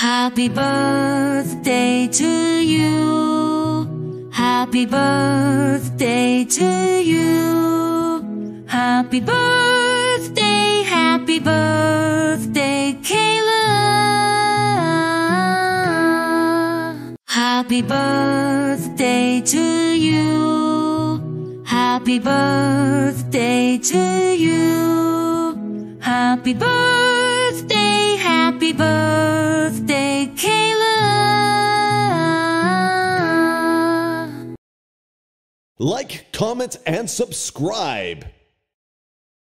Happy birthday to you. Happy birthday to you. Happy birthday, Kayla. Happy birthday to you. Happy birthday to you. Happy birthday. Happy birthday, Kayla. Like, comment, and subscribe.